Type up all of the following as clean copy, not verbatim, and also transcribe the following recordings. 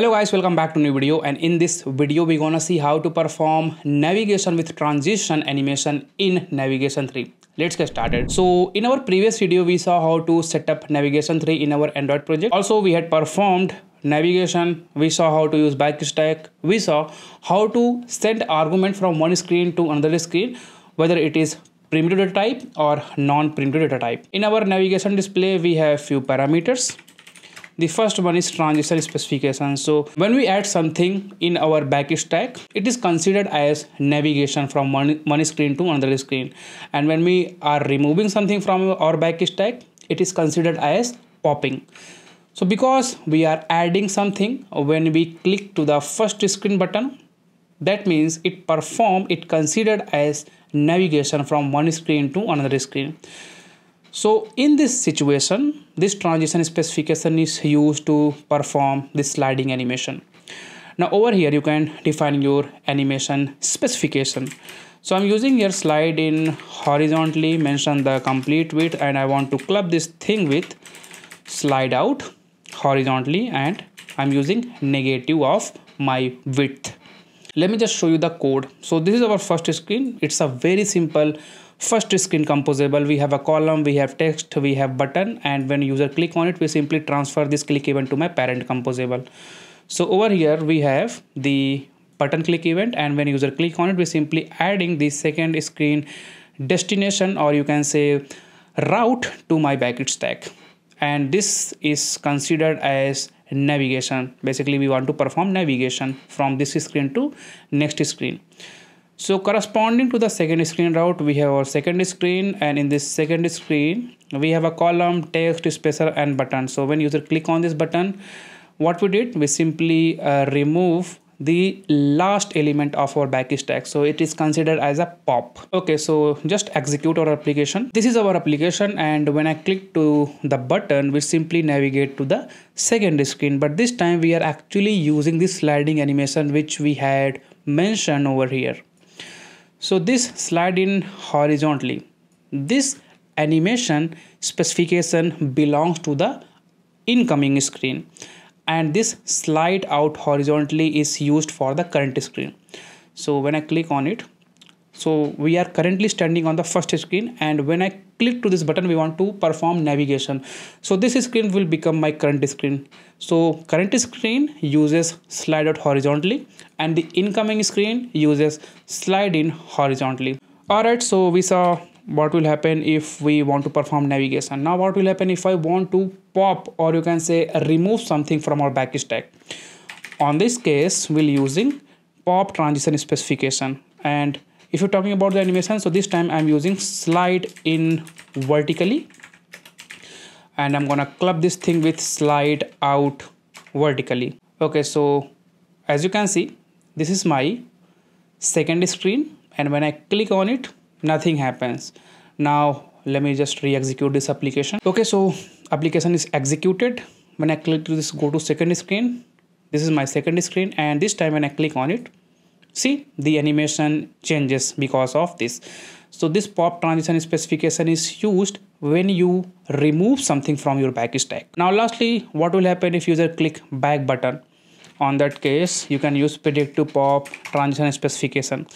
Hello guys, welcome back to new video, and in this video we're gonna see how to perform navigation with transition animation in Navigation 3. Let's get started. So in our previous video we saw how to set up Navigation 3 in our Android project. Also we had performed navigation, we saw how to use back stack, we saw how to send argument from one screen to another screen, whether it is primitive data type or non-primitive data type. In our navigation display we have few parameters. The first one is transition specification. So when we add something in our back stack, it is considered as navigation from one screen to another screen, and when we are removing something from our back stack, it is considered as popping. So because we are adding something, when we click to the first screen button, that means it considered as navigation from one screen to another screen. So in this situation, this transition specification is used to perform this sliding animation. Now over here you can define your animation specification. So I'm using here slide in horizontally, mention the complete width, and I want to club this thing with slide out horizontally, and I'm using negative of my width. Let me just show you the code. So this is our first screen. It's a very simple first screen composable. We have a column, we have text, we have button, and when user click on it, we simply transfer this click event to my parent composable. So over here we have the button click event, and when user click on it, we simply adding the second screen destination, or you can say route, to my back stack, and this is considered as navigation. Basically we want to perform navigation from this screen to next screen. So corresponding to the second screen route, we have our second screen, and in this second screen we have a column, text, spacer, and button. So when user click on this button, what we did, we simply remove the last element of our back stack, so it is considered as a pop. Okay, so just execute our application. This is our application, and when I click to the button, we simply navigate to the second screen, but this time we are actually using this sliding animation which we had mentioned over here. So this slide in horizontally, this animation specification belongs to the incoming screen, and this slide out horizontally is used for the current screen. So when I click on it, so we are currently standing on the first screen, and when I click to this button, we want to perform navigation. So this screen will become my current screen. So current screen uses slide out horizontally, and the incoming screen uses slide in horizontally. Alright, so we saw what will happen if we want to perform navigation. Now what will happen if I want to pop, or you can say remove something from our back stack? On this case we'll using pop transition specification, and if you're talking about the animation, so this time I'm using slide in vertically, and I'm gonna club this thing with slide out vertically. Okay, so as you can see, this is my second screen, and when I click on it, nothing happens. Now let me just re-execute this application. Okay, so application is executed. When I click to this go to second screen, this is my second screen, and this time when I click on it, see the animation changes because of this. So this pop transition specification is used when you remove something from your back stack. Now lastly, what will happen if user click back button? On that case you can use predictive pop transition specification.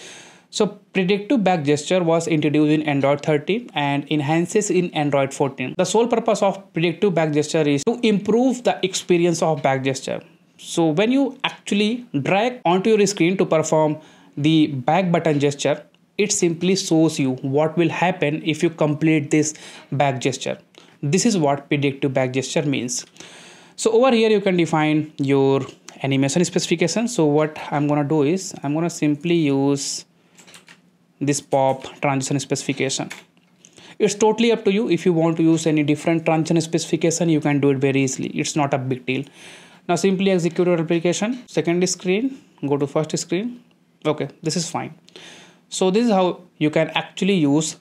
So predictive back gesture was introduced in Android 13 and enhances in Android 14. The sole purpose of predictive back gesture is to improve the experience of back gesture. So when you actually drag onto your screen to perform the back button gesture, it simply shows you what will happen if you complete this back gesture. This is what predictive back gesture means. So over here you can define your animation specification. So what I'm gonna do is I'm gonna simply use this pop transition specification. It's totally up to you. If you want to use any different transition specification, you can do it very easily. It's not a big deal. Now simply execute your application. Second screen, go to first screen. Okay, this is fine. So this is how you can actually use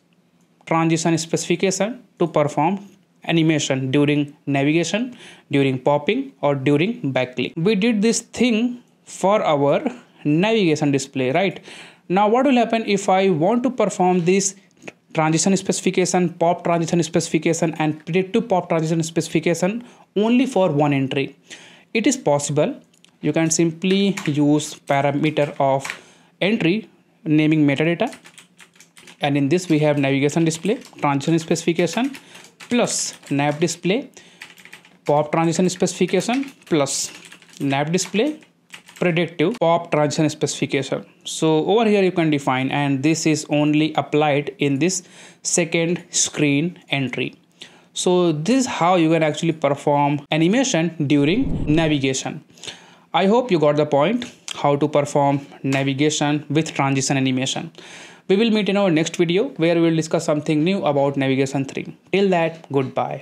transition specification to perform animation during navigation, during popping, or during back click. We did this thing for our navigation display, right? Now what will happen if I want to perform this transition specification, pop transition specification, and predictive pop transition specification only for one entry? It is possible you can simply use parameter of entry naming metadata, and in this we have navigation display transition specification plus nav display pop transition specification plus nav display predictive pop transition specification. So over here you can define, and this is only applied in this second screen entry. So this is how you can actually perform animation during navigation. I hope you got the point how to perform navigation with transition animation. We will meet in our next video where we will discuss something new about Navigation 3. Till that, goodbye.